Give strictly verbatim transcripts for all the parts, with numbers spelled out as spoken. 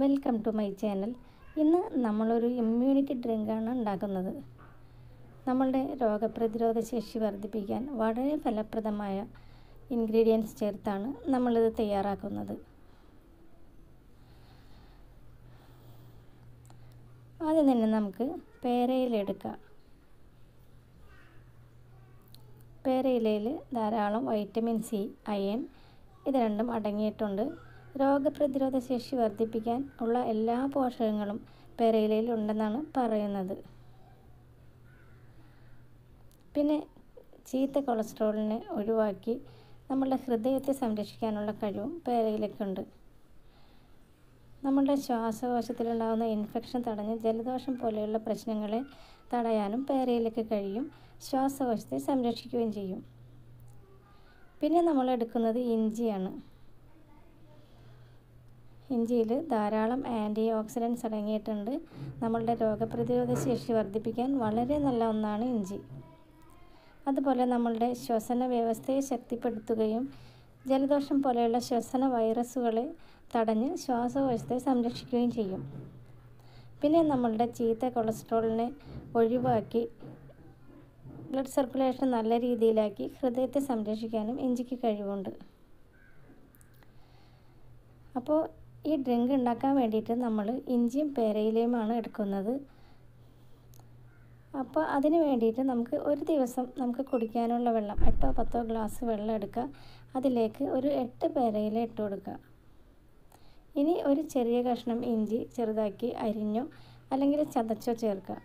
Welcome to my channel. ഇന്ന് നമ്മളൊരു immunity ഡ്രിങ്കാണ് ഉണ്ടാക്കുന്നത്. നമ്മളുടെ രോഗപ്രതിരോധ ശേഷി വർദ്ധിപ്പിക്കാൻ വളരെ ഫലപ്രദമായ ഇൻഗ്രീഡിയൻസ് ചേർത്താണ് നമ്മളിത് തയ്യാറാക്കുന്നത്. ആദ്യം തന്നെ നമുക്ക് പേരയിലെടുക്കാം. പേരയിലയിൽ ധാരാളം വൈറ്റമിൻ സി, അയൺ ഇത് രണ്ടും അടങ്ങിയിട്ടുണ്ട്. രോഗപ്രതിരോധ ശേഷി വർദ്ധിപ്പിക്കാൻ ഉള്ള എല്ലാ പോഷകങ്ങളും പേരയിലയിൽ ഉണ്ടെന്നാണ് പറയുന്നത്. പിന്നെ ചീത്ത കൊളസ്ട്രോളിനെ ഒഴിവാക്കി നമ്മളുടെ ഹൃദയത്തെ സംരക്ഷിക്കാനുള്ള കഴിവും പേരയിലക്കുണ്ട്. നമ്മളുടെ ശ്വാസകോശത്തിലുണ്ടാകുന്ന ഇൻഫെക്ഷൻ തടഞ്ഞ് ജലദോഷം പോലെയുള്ള പ്രശ്നങ്ങളെ തടയാനും പേരയിലക്ക് കഴിയും. ശ്വാസകോശത്തെ സംരക്ഷിക്കുകയും ചെയ്യും. പിന്നെ നമ്മൾ എടുക്കുന്നത് ഇഞ്ചിയാണ്. ഇഞ്ചിയിൽ ധാരാളം ആൻറ്റി ഓക്സിഡൻറ്റ്സ് അടങ്ങിയിട്ടുണ്ട്. നമ്മളുടെ രോഗപ്രതിരോധ ശേഷി വർദ്ധിപ്പിക്കാൻ വളരെ നല്ല ഒന്നാണ് ഇഞ്ചി. അതുപോലെ നമ്മളുടെ ശ്വസന വ്യവസ്ഥയെ ശക്തിപ്പെടുത്തുകയും ജലദോഷം പോലെയുള്ള ശ്വസന വൈറസുകളെ തടഞ്ഞ് ശ്വാസകോശത്തെ സംരക്ഷിക്കുകയും ചെയ്യും. പിന്നെ നമ്മളുടെ ചീത്ത കൊളസ്ട്രോളിനെ ഒഴിവാക്കി ബ്ലഡ് സർക്കുലേഷൻ നല്ല രീതിയിലാക്കി ഹൃദയത്തെ സംരക്ഷിക്കാനും ഇഞ്ചിക്ക് കഴിവുണ്ട്. അപ്പോൾ ഈ ഡ്രിങ്ക് ഉണ്ടാക്കാൻ വേണ്ടിയിട്ട് നമ്മൾ ഇഞ്ചിയും പേരയിലയുമാണ് എടുക്കുന്നത്. അപ്പോൾ അതിന് വേണ്ടിയിട്ട് നമുക്ക് ഒരു ദിവസം നമുക്ക് കുടിക്കാനുള്ള വെള്ളം എട്ടോ പത്തോ ഗ്ലാസ് വെള്ളം എടുക്കുക. അതിലേക്ക് ഒരു എട്ട് പേരയില ഇട്ട് കൊടുക്കുക. ഇനി ഒരു ചെറിയ കഷ്ണം ഇഞ്ചി ചെറുതാക്കി അരിഞ്ഞോ അല്ലെങ്കിൽ ചതച്ചോ ചേർക്കുക.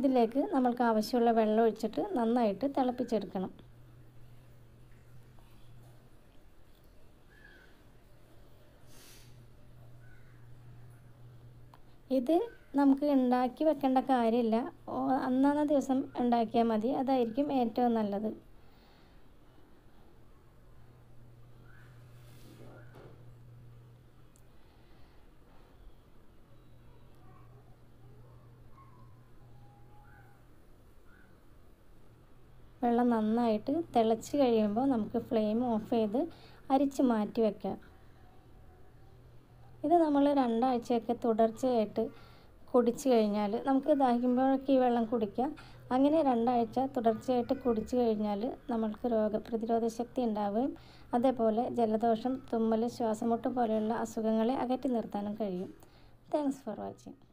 ഇതിലേക്ക് നമ്മൾക്ക് ആവശ്യമുള്ള വെള്ളം ഒഴിച്ചിട്ട് നന്നായിട്ട് തിളപ്പിച്ചെടുക്കണം. ഇത് നമുക്ക് ഉണ്ടാക്കി വെക്കേണ്ട കാര്യമില്ല, അന്നാന്ന ദിവസം ഉണ്ടാക്കിയാൽ മതി. അതായിരിക്കും ഏറ്റവും നല്ലത്. വെള്ളം നന്നായിട്ട് തിളച്ച് കഴിയുമ്പോൾ നമുക്ക് ഫ്ലെയിം ഓഫ് ചെയ്ത് അരിച്ച് മാറ്റി വയ്ക്കാം. ഇത് നമ്മൾ രണ്ടാഴ്ചയൊക്കെ തുടർച്ചയായിട്ട് കുടിച്ച് കഴിഞ്ഞാൽ നമുക്ക് ദാഹിക്കുമ്പോഴൊക്കെ ഈ വെള്ളം കുടിക്കാം. അങ്ങനെ രണ്ടാഴ്ച തുടർച്ചയായിട്ട് കുടിച്ച് കഴിഞ്ഞാൽ നമ്മൾക്ക് രോഗപ്രതിരോധ ശക്തി ഉണ്ടാവുകയും അതേപോലെ ജലദോഷം, തുമ്മൽ, ശ്വാസമുട്ട് പോലെയുള്ള അസുഖങ്ങളെ അകറ്റി നിർത്താനും കഴിയും. Thanks for watching.